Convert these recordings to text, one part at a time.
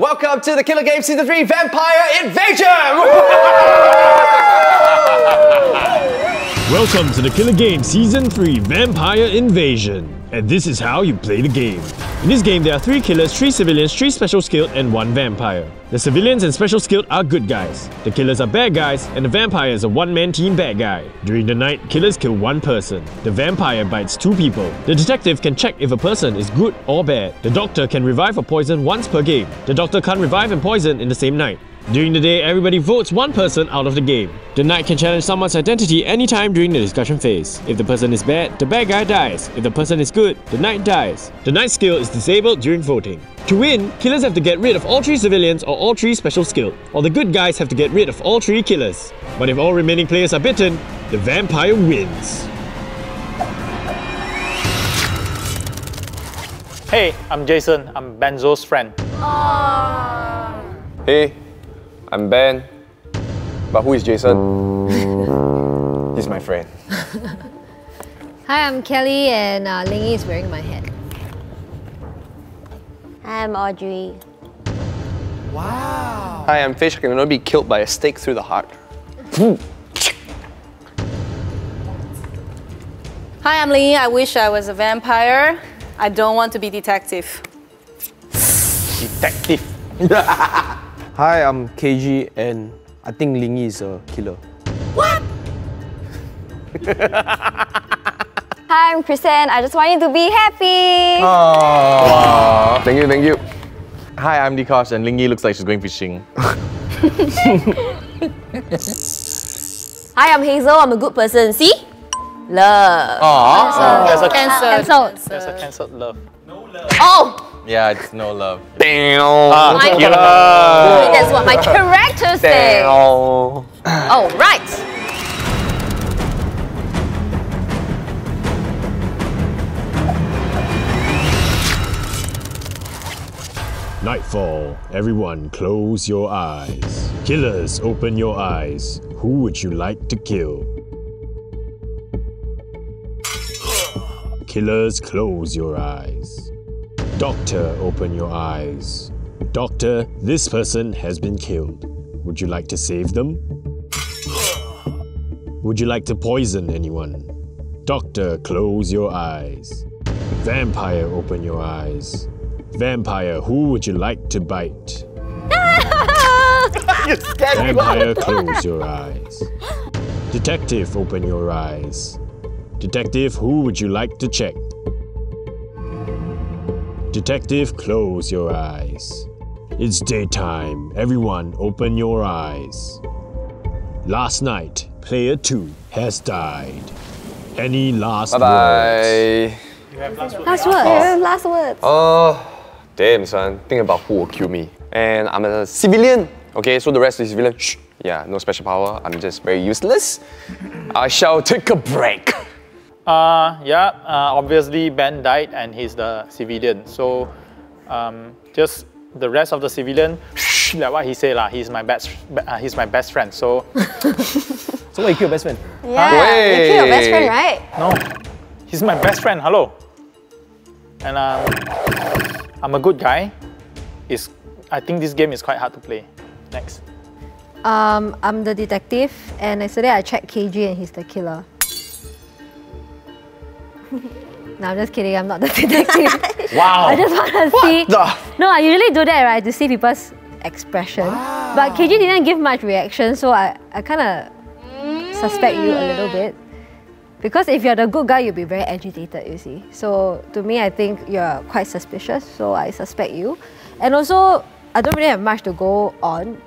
Welcome to the Killer Game Season 3 Vampire Invasion! Welcome to the Killer Game Season 3 Vampire Invasion. And this is how you play the game. In this game, there are 3 killers, 3 civilians, 3 special skilled, and 1 vampire. The civilians and special skilled are good guys, the killers are bad guys, and the vampire is a one-man team bad guy. During the night, killers kill 1 person. The vampire bites 2 people. The detective can check if a person is good or bad. The doctor can revive or poison once per game. The doctor can't revive and poison in the same night. During the day, everybody votes 1 person out of the game. The knight can challenge someone's identity anytime during the discussion phase. If the person is bad, the bad guy dies. If the person is good, the knight dies. The knight's skill is disabled during voting. To win, killers have to get rid of all 3 civilians or all 3 special skilled, or the good guys have to get rid of all 3 killers. But if all remaining players are bitten, the vampire wins. Hey, I'm Jason. I'm Benzo's friend. Aww. Hey. I'm Ben, but who is Jason? He's my friend. Hi, I'm Kelly and Lingyi is wearing my hat. Hi, I'm Audrey. Wow. Hi, I'm Fish. I can only be killed by a stake through the heart. Hi, I'm Lingyi. I wish I was a vampire. I don't want to be detective. Detective. Hi, I'm Keiji, and I think Lingyi is a killer. What? Hi, I'm Chrysan. I just want you to be happy. Aww. Thank you, thank you. Hi, I'm Dee Kosh, and Lingyi looks like she's going fishing. Hi, I'm Hazelle. I'm a good person. See? Love. Aww. There's a cancelled. There's a cancelled love. No love. Oh. Yeah, it's no love. Damn. Killer. That's what my character says. Oh, right. Nightfall. Everyone, close your eyes. Killers, open your eyes. Who would you like to kill? Killers, close your eyes. Doctor, open your eyes. Doctor, this person has been killed. Would you like to save them? Would you like to poison anyone? Doctor, close your eyes. Vampire, open your eyes. Vampire, who would you like to bite? Vampire, close your eyes. Detective, open your eyes. Detective, who would you like to check? Detective, close your eyes. It's daytime. Everyone, open your eyes. Last night, player 2 has died. Any last words? You have last words. Last words. You have last words. Damn, son. Think about who will kill me. And I'm a civilian. Okay, so the rest is civilian. Shh. Yeah, no special power. I'm just very useless. I shall take a break. Obviously Ben died and he's the civilian. So, just the rest of the civilian, like what he said, he's my best friend. So, so you kill your best friend? Yeah, you kill your best friend, right? No, he's my best friend. Hello, and I'm a good guy. I think this game is quite hard to play. Next, I'm the detective, and yesterday I checked Keiji and he's the killer. No, I'm just kidding. I'm not the detective. Wow. I just want to see. No, I usually do that, right? To see people's expression. Wow. But Keiji didn't give much reaction, so I kind of suspect you a little bit. Because if you're the good guy, you'll be very agitated, you see. So to me, I think you're quite suspicious, so I suspect you. And also, I don't really have much to go on.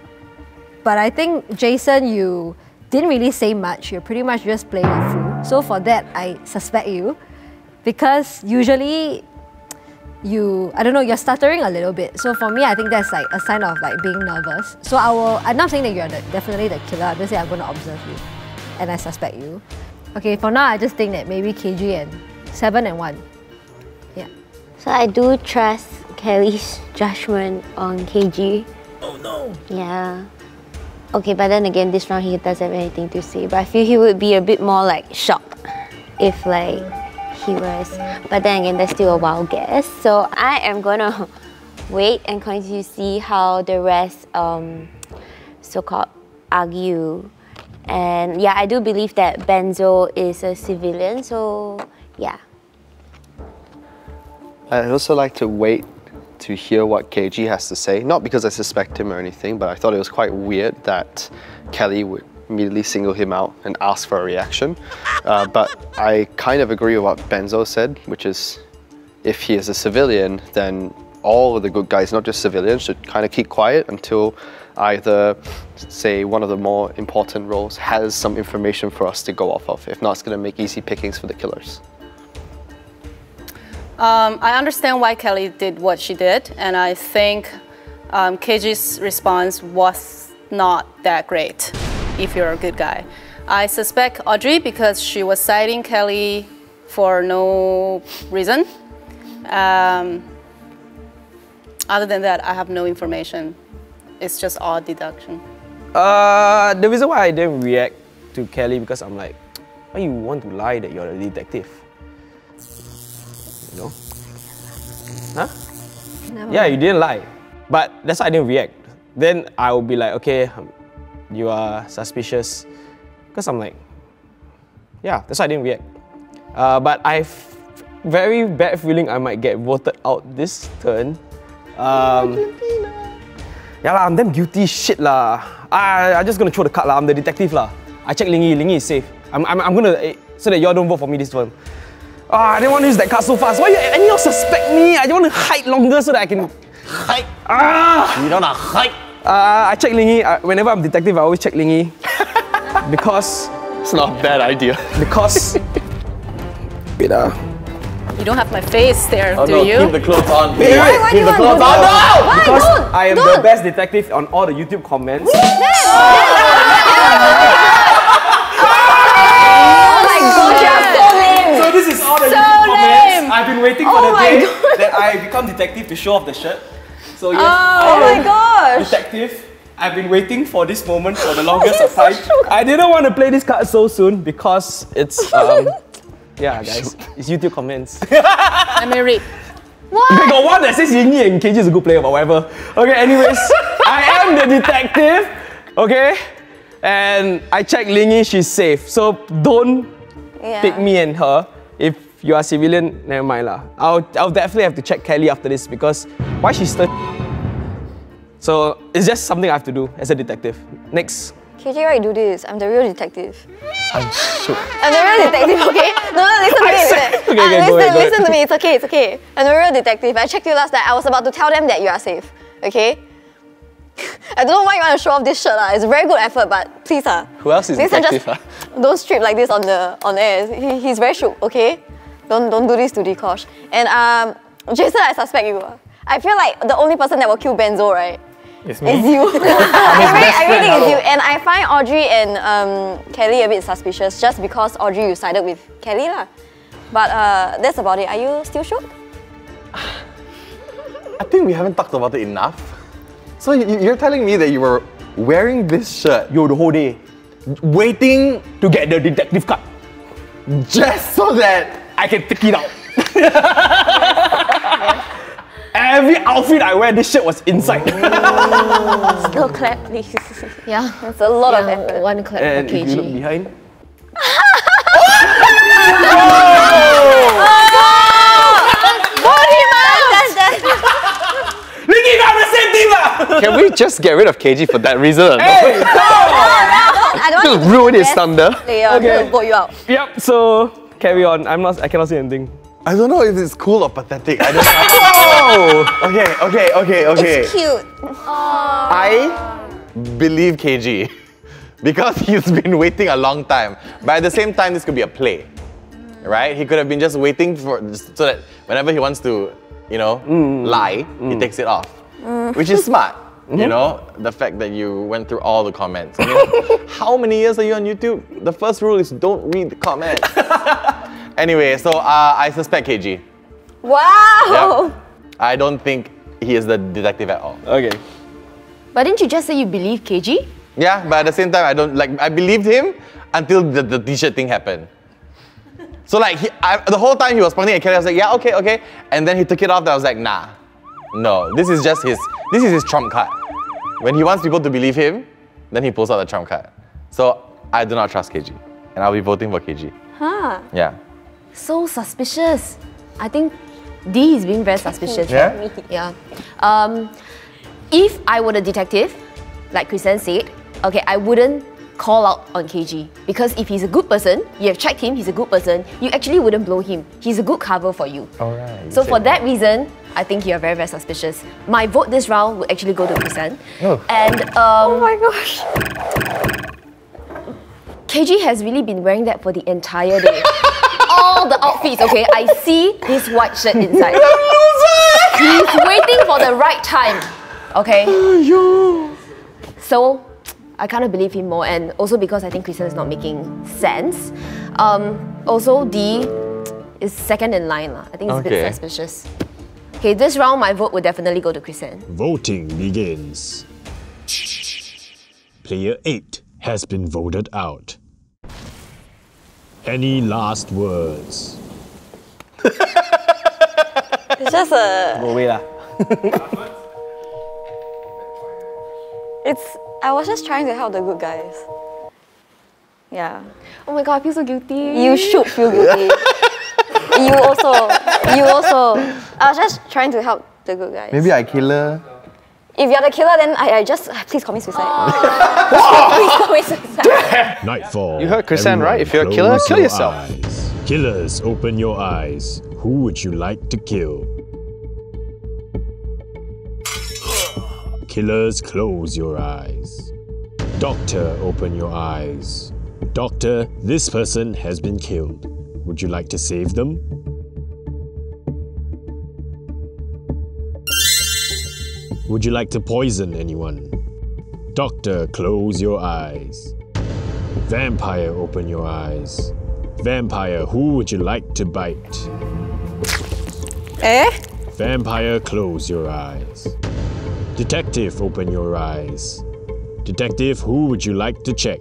But I think, Jason, you didn't really say much. You're pretty much just playing a fool. So for that, I suspect you. Because usually, you're stuttering a little bit. So for me, I think that's like a sign of like being nervous. So I'm not saying that you're definitely the killer. I'm just saying I'm going to observe you. And I suspect you. Okay, for now, I just think that maybe KG and 7 and 1. Yeah. So I do trust Kelly's judgment on KG. Oh no! Yeah. Okay, but then again, this round he doesn't have anything to say. But I feel he would be a bit more like shocked if like he was, but then again, that's still a wild guess. So I am gonna wait and continue to see how the rest so-called argue. And yeah, I do believe that Benzo is a civilian, so yeah. I'd also like to wait to hear what Keiji has to say. Not because I suspect him or anything, but I thought it was quite weird that Kelly would immediately single him out and ask for a reaction. But I kind of agree with what Benzo said, which is if he is a civilian, then all of the good guys, not just civilians, should kind of keep quiet until either, say, one of the more important roles has some information for us to go off of. If not, it's going to make easy pickings for the killers. I understand why Kelly did what she did, and I think Keiji's response was not that great, if you're a good guy. I suspect Audrey because she was citing Kelly for no reason. Other than that, I have no information. It's just all deduction. The reason why I didn't react to Kelly because I'm like, why you want to lie that you're a detective? You know? Huh? Yeah, you didn't lie. But that's why I didn't react. Then I would be like, okay, you are suspicious. Because I'm like, yeah, that's why I didn't react. But I have very bad feeling I might get voted out this turn. Yeah lah, I'm damn guilty shit lah. I'm just gonna throw the card lah. I'm the detective lah. I check Lingyi. Lingyi is safe. I'm gonna so that y'all don't vote for me this one. I didn't want to use that card so fast. Why you all suspect me? I just want to hide longer so that I can... Hide? You don't want to hide? I check Lingyi. Whenever I'm detective, I always check Lingyi. Because... It's not a bad idea. Because... Wait You don't have my face there, oh, do no, you? Keep the clothes on. Wait, why keep the clothes on. No! Why? Because don't, I am don't. The best detective on all the YouTube comments. This is all the comments. I've been waiting for the day that I become detective to show off the shirt. So yes, detective. I've been waiting for this moment for the longest of time. So I didn't want to play this card so soon because it's yeah, guys, it's YouTube comments. Let me read. What? They got one that says Yingyi and Keiji is a good player, but whatever. Okay, anyways, I am the detective. Okay, and I checked Lingyi, she's safe. So don't pick me and her. If you are civilian, never mind lah. I'll definitely have to check Kelly after this because why she's still. So it's just something I have to do as a detective. Next. KJ, why do this? I'm the real detective. I'm shook. I'm the real detective, okay? No, no, listen to me. Listen to me. It's okay. It's okay. I'm the real detective. I checked you last night. I was about to tell them that you are safe, okay? I don't know why you want to show off this shirt. It's a very good effort, but please. Who else is detective? Don't strip like this on air. He's very shook, okay? Don't do this to Dee Kosh. And Jason, I suspect you. I feel like the only person that will kill Benzo, right? It's me. It's you. I really think it's you. And I find Audrey and Kelly a bit suspicious just because Audrey, you sided with Kelly lah. But that's about it. Are you still shook? I think we haven't talked about it enough. So you're telling me that you were wearing this shirt the whole day, waiting to get the detective card, just so that I can pick it out. Every outfit I wear, this shirt was inside. Still clap, please. Yeah, that's a lot of effort. One clap and for KG. And if you look behind... Can we just get rid of KG for that reason? Hey, no! I don't want to ruin his thunder. I'm going to vote you out. Yep, so carry on. I cannot say anything. I don't know if it's cool or pathetic. I don't know. Okay. It's cute. Aww. I believe KG because he's been waiting a long time. But at the same time, this could be a play, right? He could have been just waiting for so that whenever he wants to, you know, lie, he takes it off, which is smart. You know, the fact that you went through all the comments. I mean, how many years are you on YouTube? The first rule is don't read the comments. Anyway, so I suspect KG. Wow! Yep. I don't think he is the detective at all. Okay. But didn't you just say you believe KG? Yeah, but at the same time, I don't like. I believed him until the t-shirt thing happened. So like, the whole time he was pointing at Kelly, I was like, yeah, okay, okay. And then he took it off, and I was like, nah. No, this is just his, this is his trump card. When he wants people to believe him, then he pulls out the trump card. So I do not trust Keiji, and I'll be voting for Keiji. Huh? Yeah. So suspicious. I think Dee is being very suspicious. Yeah? Yeah. If I were the detective, like Chrysan said, okay, I wouldn't call out on Keiji. Because if he's a good person, you have checked him, he's a good person, you actually wouldn't blow him. He's a good cover for you. Alright. So for that reason, I think you are very, very suspicious. My vote this round will actually go to Chrysan. Oh. And oh my gosh. Keiji has really been wearing that for the entire day. All the outfits, okay? I see this white shirt inside. You're a loser! He's waiting for the right time. Okay? Yo. So I kind of believe him more, and also because I think Chrysan is not making sense. Also, Dee is second in line. I think it's a bit suspicious. Okay, this round my vote would definitely go to Chrysan. Voting begins. Player 8 has been voted out. Any last words? It's just a... Go away lah. It's... I was just trying to help the good guys. Yeah. Oh my god, I feel so guilty. You should feel guilty. You also. You also. I was just trying to help the good guys. Maybe I kill her. If you're the killer, then I just... Please commit suicide. Oh. Please commit suicide. Nightfall. You heard Chrysan, right? If you're a killer, kill yourself. Eyes. Killers, open your eyes. Who would you like to kill? Killers, close your eyes. Doctor, open your eyes. Doctor, this person has been killed. Would you like to save them? Would you like to poison anyone? Doctor, close your eyes. Vampire, open your eyes. Vampire, who would you like to bite? Eh? Vampire, close your eyes. Detective, open your eyes. Detective, who would you like to check?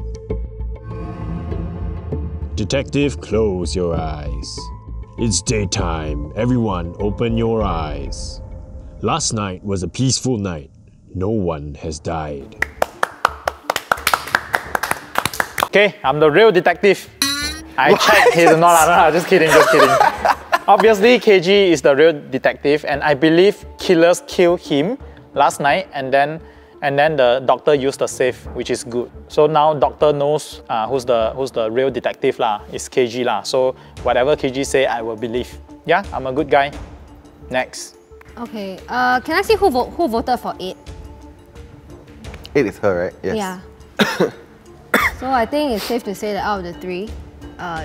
Detective, close your eyes. It's daytime. Everyone, open your eyes. Last night was a peaceful night. No one has died. Okay, I'm the real detective. I checked his... No, just kidding, just kidding. Obviously, KG is the real detective, and I believe killers killed him last night, and then the doctor used the safe, which is good. So now doctor knows who's the real detective lah. It's KG lah. So whatever KG say, I will believe. Yeah, I'm a good guy. Next. Okay. Can I see who voted for 8? 8 is her, right? Yes. Yeah. So I think it's safe to say that out of the 3,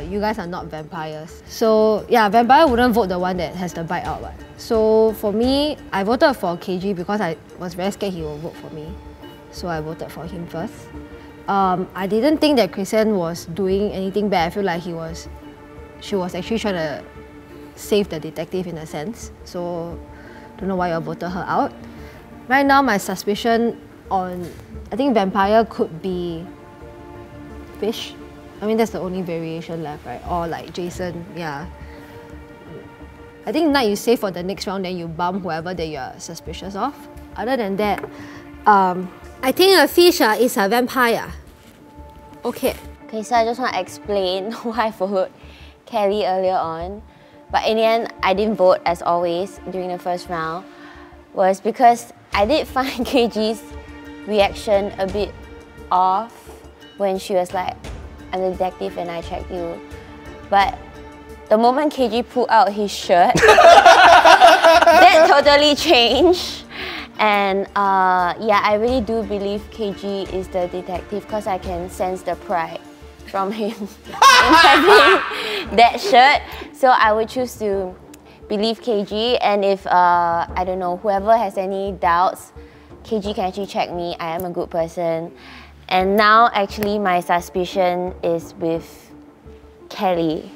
you guys are not vampires. So yeah, vampire wouldn't vote the one that has the bite out, right? So for me, I voted for KG because I was very scared he will vote for me. So I voted for him first. I didn't think that Chrysan was doing anything bad. I feel like she was actually trying to save the detective in a sense. So don't know why you voted her out. Right now, my suspicion on, I think vampire could be Fish. I mean, that's the only variation left, right? Or like Jason, yeah. I think now you save for the next round, then you bump whoever that you're suspicious of. Other than that, I think a Fish is a vampire. Okay. Okay, so I just want to explain why I voted Kelly earlier on. But in the end, I didn't vote as always during the first round. Was because I did find KG's reaction a bit off when she was like, I'm a detective and I checked you. But the moment KG pulled out his shirt, that totally changed. And yeah, I really do believe KG is the detective because I can sense the pride from him in having that shirt. So I would choose to believe KG, and if, I don't know, whoever has any doubts, KG can actually check me. I am a good person. And now, actually, my suspicion is with Kelly.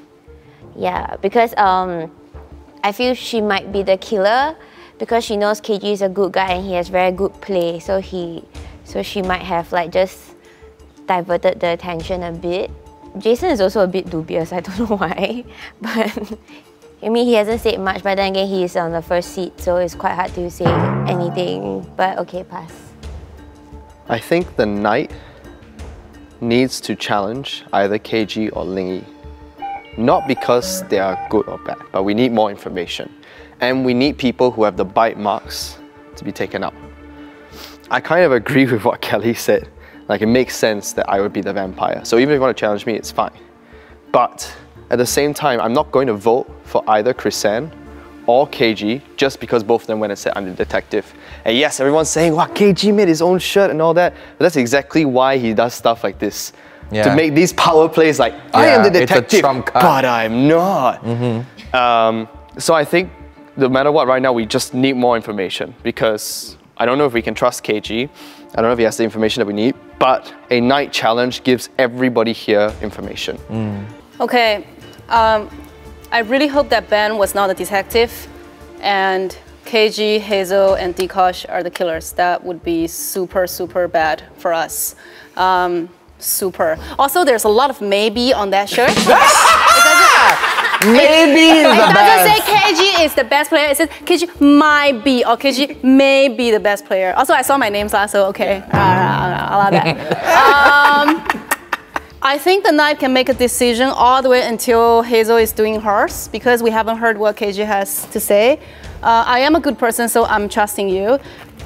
Yeah, because I feel she might be the killer because she knows KG is a good guy and he has very good play. So she might have like just diverted the attention a bit. Jason is also a bit dubious, I don't know why. But I mean, he hasn't said much, but then again, he is on the first seat, so it's quite hard to say anything. But okay, pass. I think the knight needs to challenge either Keiji or Lingyi. Not because they are good or bad, but we need more information. And we need people who have the bite marks to be taken out. I kind of agree with what Kelly said. Like, it makes sense that I would be the vampire. So even if you want to challenge me, it's fine. But at the same time, I'm not going to vote for either Chrysan or Keiji just because both of them went and said I'm the detective. And yes, everyone's saying, wow, Keiji made his own shirt and all that. But that's exactly why he does stuff like this. Yeah. To make these power plays like, I am the detective, but I'm not. Mm-hmm. So I think no matter what, right now, we just need more information because I don't know if we can trust Keiji. I don't know if he has the information that we need, but a night challenge gives everybody here information. Mm. Okay, I really hope that Ben was not a detective and Keiji, Hazelle, and Dee Kosh are the killers. That would be super, super bad for us. Super. Also, there's a lot of maybe on that shirt. Maybe the best. It doesn't say Keiji is the best player. It says Keiji might be, or Keiji may be the best player. Also, I saw my name last, so okay, I'll allow that. I think the knight can make a decision all the way until Hazelle is doing hers because we haven't heard what Keiji has to say. I am a good person, so I'm trusting you.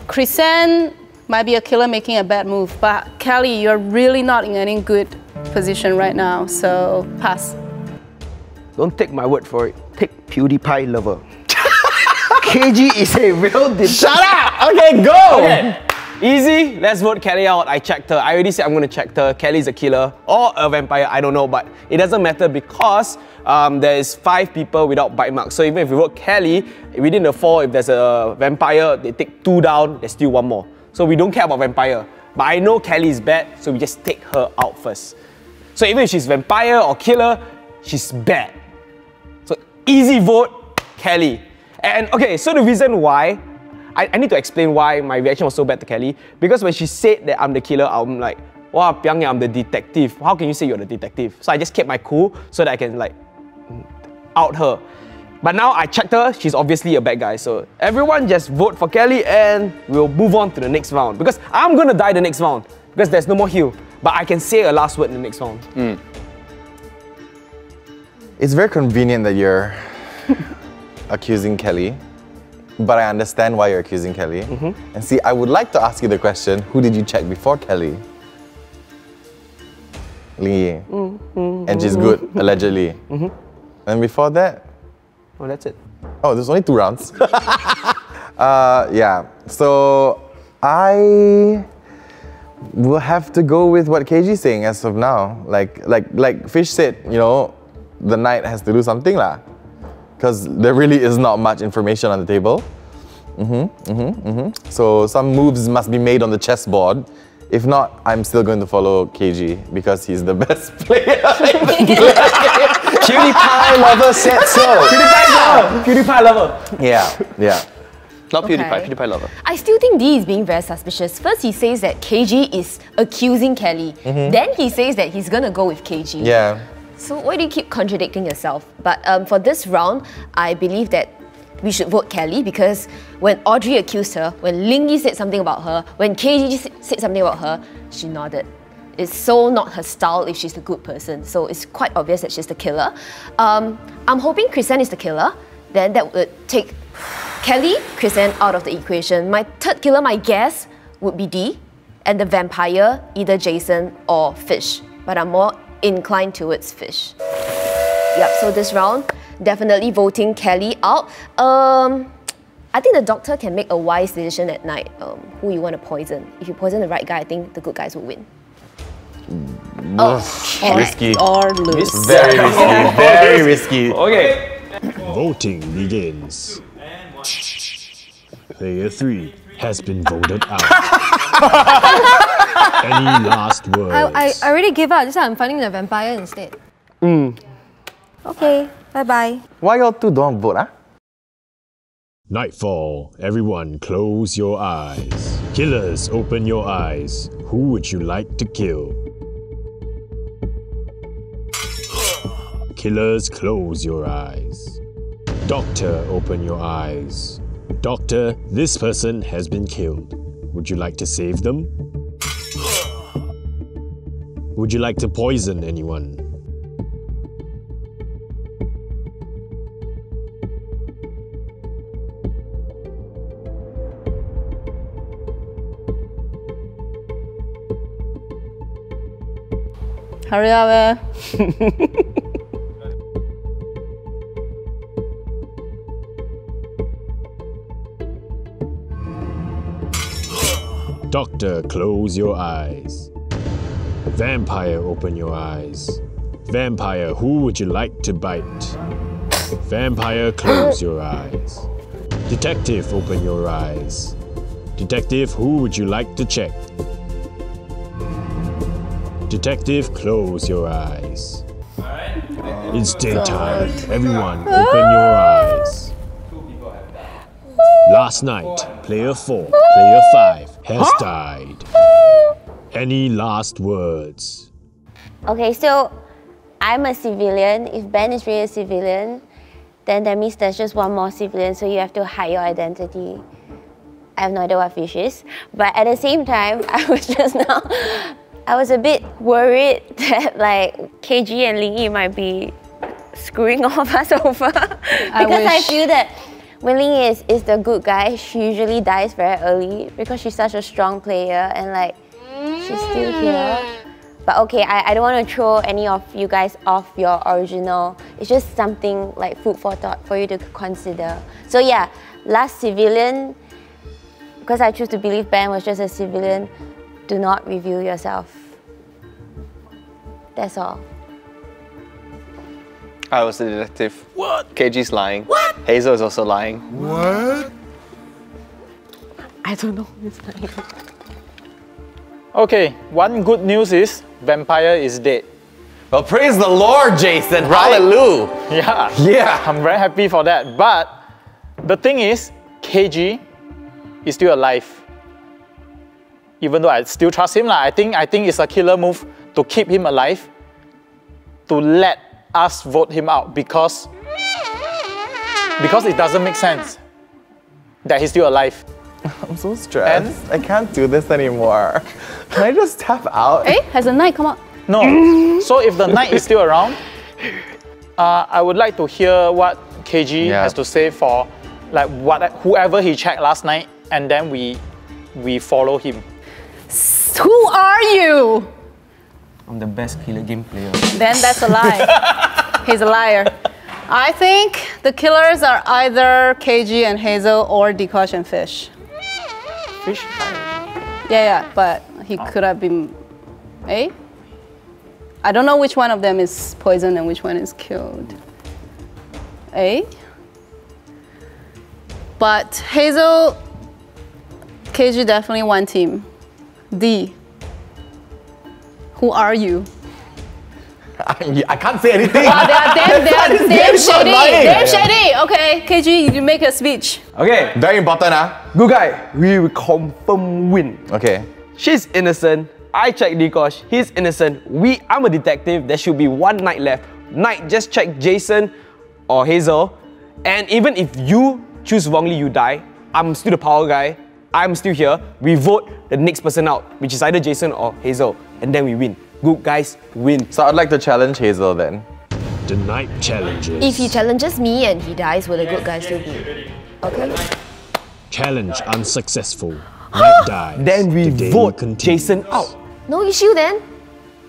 Chrysan might be a killer making a bad move, but Kelly, you're really not in any good position right now, so pass. Don't take my word for it. Take PewDiePie lover. Keiji is a real detective. Shut up! Okay, go! Okay. Easy, let's vote Kelly out. I checked her. I already said I'm gonna check her. Kelly's a killer or a vampire, I don't know, but it doesn't matter because there's 5 people without bite marks. So even if we vote Kelly, within the 4, if there's a vampire, they take 2 down, there's still 1 more. So we don't care about vampire. But I know Kelly is bad, so we just take her out first. So even if she's vampire or killer, she's bad. So easy vote, Kelly. And okay, so the reason why, I need to explain why my reaction was so bad to Kelly. Because when she said that I'm the killer, I'm like, wow, Pyang, I'm the detective. How can you say you're the detective? So I just kept my cool so that I can like out her. But now I checked her, she's obviously a bad guy. So everyone just vote for Kelly and we'll move on to the next round. Because I'm gonna die the next round. Because there's no more heal. But I can say a last word in the next round. Mm. It's very convenient that you're accusing Kelly. But I understand why you're accusing Kelly. Mm-hmm. And see, I would like to ask you the question, who did you check before Kelly? Lingyi. Mm-hmm. And she's good, allegedly. Mm-hmm. And before that? Oh, that's it. Oh, there's only 2 rounds. Yeah, so I will have to go with what Keiji's saying as of now. Like Fish said, you know, the knight has to do something lah, because there really is not much information on the table. So some moves must be made on the chessboard. If not, I'm still going to follow Keiji because he's the best player. PewDiePie lover said so. PewDiePie lover. PewDiePie lover. Yeah, yeah. Not okay. PewDiePie, PewDiePie lover. I still think Dee is being very suspicious. First, he says that Keiji is accusing Kelly. Mm-hmm. Then he says that he's gonna go with Keiji. Yeah. So why do you keep contradicting yourself? But for this round, I believe that we should vote Kelly because when Audrey accused her, when Lingyi said something about her, when Keiji said something about her, she nodded. It's so not her style if she's the good person. So it's quite obvious that she's the killer. I'm hoping Chrysan is the killer. Then that would take Kelly, Chrysan out of the equation. My third killer, my guess, would be Dee. And the vampire, either Jason or Fish. But I'm more inclined towards Fish. Yep, so this round, definitely voting Kelly out. I think the doctor can make a wise decision at night, who you want to poison. If you poison the right guy, I think the good guys will win. Oh, risky. Or lose. Very risky, very risky. Okay. Voting begins. Player 3 has been voted out. Any last words? I already gave up. This time I'm finding the vampire instead. Mm. Okay, bye-bye. Why y'all two don't vote, huh? Nightfall. Everyone close your eyes. Killers, open your eyes. Who would you like to kill? Killers, close your eyes. Doctor, open your eyes. Doctor, this person has been killed. Would you like to save them? Would you like to poison anyone? Hurry up, eh? Doctor, close your eyes. Vampire, open your eyes. Vampire, who would you like to bite? Vampire, close your eyes. Detective, open your eyes. Detective, who would you like to check? Detective, close your eyes. Alright. It's daytime. Everyone, open your eyes. Last night, player 4, player 5 has died. Any last words? Okay, so I'm a civilian. If Ben is really a civilian, then that means there's just one more civilian, so you have to hide your identity. I have no idea what Fish is. But at the same time, I was a bit worried that like Keiji and Lingyi might be screwing all of us over. Because I feel that when Lingyi is the good guy, she usually dies very early because she's such a strong player and like she's still here. But okay, I don't want to throw any of you guys off your original. It's just something like food for thought for you to consider. So yeah, last civilian, because I choose to believe Ben was just a civilian, do not reveal yourself. That's all. I was the detective. What? KG's lying. What? Hazel is also lying. What? I don't know who's lying. Okay, one good news is vampire is dead. Well, praise the Lord, Jason. Right? Hallelujah. Yeah. Yeah. I'm very happy for that. But the thing is, KG is still alive. Even though I still trust him, I think it's a killer move to keep him alive, to let us vote him out because it doesn't make sense that he's still alive. I'm so stressed. And I can't do this anymore. Can I just tap out? Hey, has the knight come out? No. So if the knight is still around, I would like to hear what KG has to say for like whoever he checked last night, and then we follow him. Who are you? I'm the best killer game player. Then that's a lie. He's a liar. I think the killers are either KG and Hazel or Dee Kosh and Fish. Fish? Yeah, but he could have been... Eh? I don't know which one of them is poisoned and which one is killed. Eh? But Hazel... KG definitely one team. D, who are you? I can't say anything. Wow, they are damn shady. Damn shady. Okay, KG, you make a speech. Okay, very important, huh? Good guy, we will confirm win. Okay. She's innocent. I checked Dee Kosh. He's innocent. I'm a detective. There should be one night left. Night, just check Jason or Hazel. And even if you choose wrongly, you die. I'm still the power guy. I'm still here. We vote the next person out, which is either Jason or Hazel, and then we win. Good guys win. So I'd like to challenge Hazel then. The knight challenges. If he challenges me and he dies, will the good guy still be? Okay. Challenge unsuccessful. Knight dies. Then we vote Jason out. No issue then.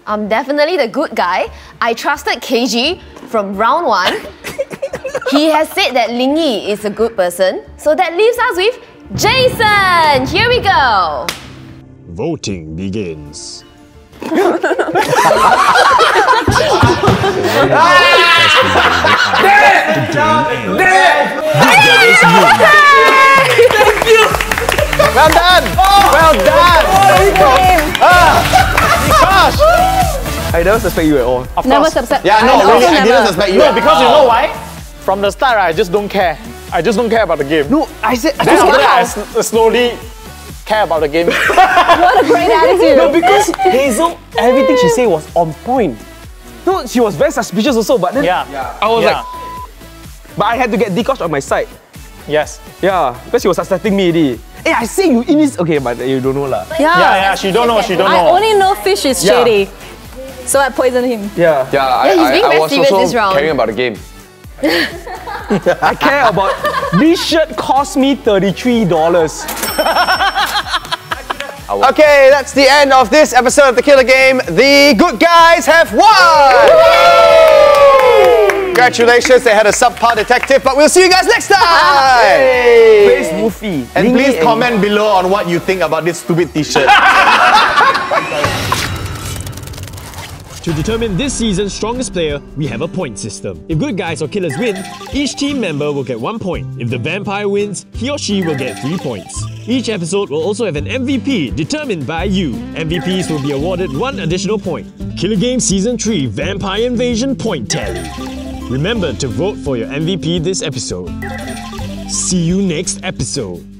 I'm definitely the good guy. I trusted KG from round 1. He has said that Lingyi is a good person, so that leaves us with Jason! Here we go! Voting begins. Thank you! Well done! Well done! Gosh! I never suspect you at all. Never suspect. Yeah, no, really, I didn't suspect you. No, because you know why? From the start, I just don't care. I just don't care about the game. No, I slowly care about the game. What a great attitude! No, because Hazel, everything she said was on point. No, she was very suspicious also, but then I was like, But I had to get Dee Kosh on my side. Yes. Yeah, because she was suspecting me already. Hey, I say you in this. Okay, but you don't know lah. Yeah, yeah, yeah, she don't know, she don't know. I only know Fish is shady. So I poisoned him. Yeah. Yeah, I was also caring about the game. I care about... This shirt cost me $33. Okay, that's the end of this episode of The Killer Game. The good guys have won! Congratulations, they had a subpar detective, but we'll see you guys next time! Hey. Face Woofy. And please comment below on what you think about this stupid t-shirt. To determine this season's strongest player, we have a point system. If good guys or killers win, each team member will get 1 point. If the vampire wins, he or she will get 3 points. Each episode will also have an MVP determined by you. MVPs will be awarded 1 additional point. Killer Game Season 3 Vampire Invasion point tally. Remember to vote for your MVP this episode. See you next episode.